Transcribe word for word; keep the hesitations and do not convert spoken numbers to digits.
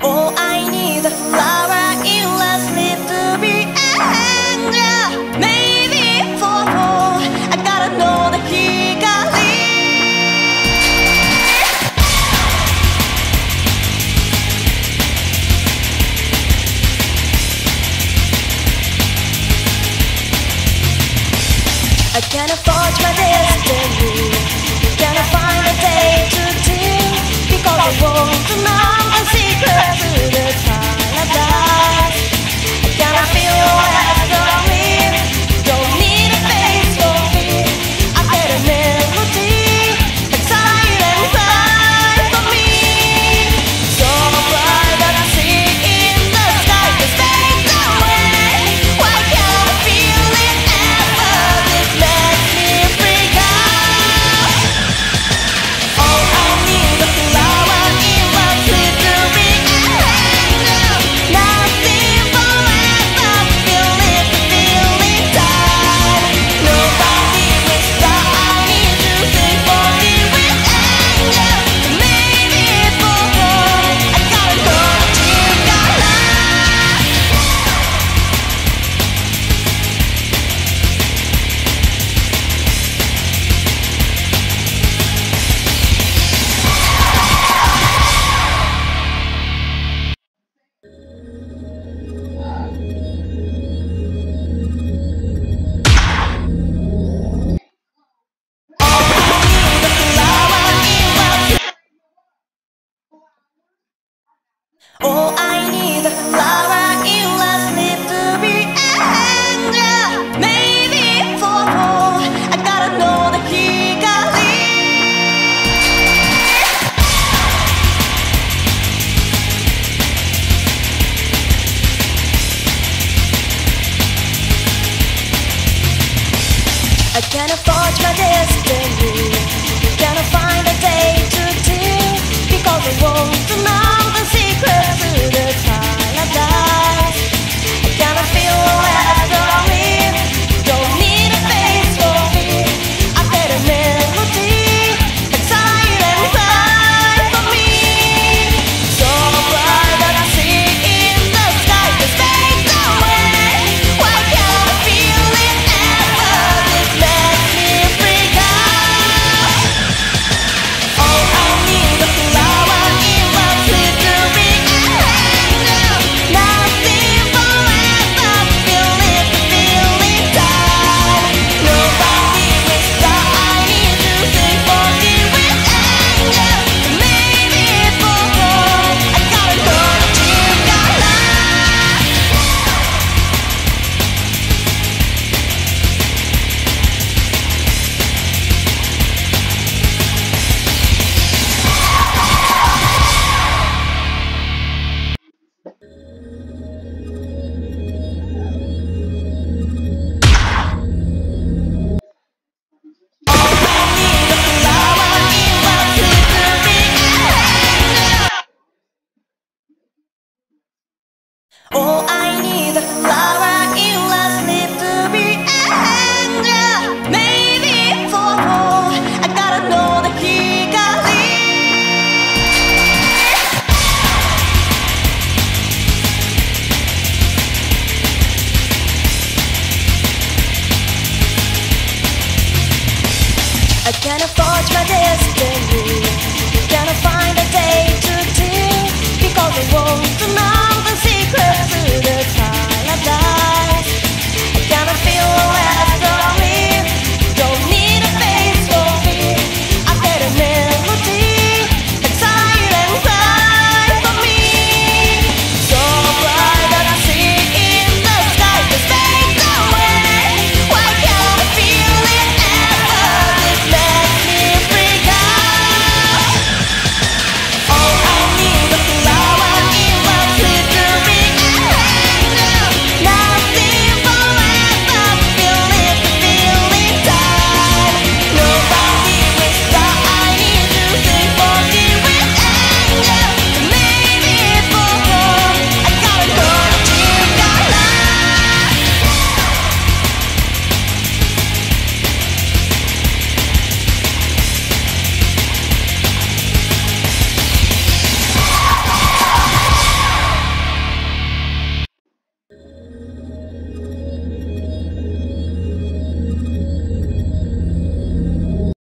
Oh, I need a flower in last leaf to be angry. Maybe for a fall, I gotta know that he got leave. I can't afford my destiny. Can I find a day to deal? Because I want to know. Oh, I need a flower in last leaf to be angry. Maybe for a fall, I gotta know that he got leave. I can't afford my destiny. Can I find a day to deal? Because I want to know the secret to the paradise. I cannot feel left from it. Don't need a face for me. I get a melody inside and inside for me. So bright that I see in the sky that fades away. Why can't I feel it ever? It makes me freak out. Oh, I need a flower in my sleep. Oh, I